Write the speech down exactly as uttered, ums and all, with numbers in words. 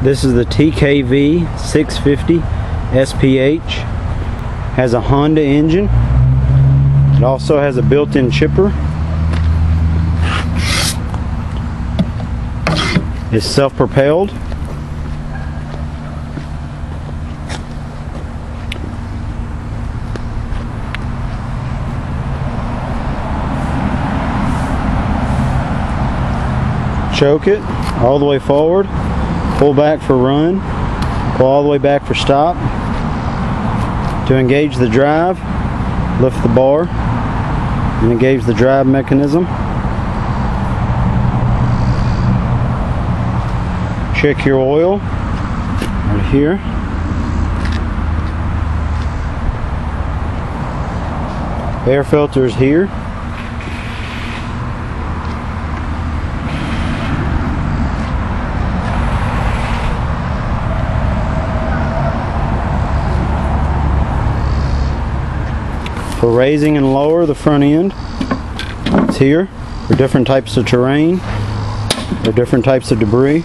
This is the T K V six fifty S P H. Has a Honda engine. It also has a built-in chipper. It's self-propelled. Choke it all the way forward, pull back for run, pull all the way back for stop. To engage the drive, lift the bar and engage the drive mechanism. Check your oil right here. Air filter is here. For raising and lower the front end, it's here for different types of terrain, for different types of debris.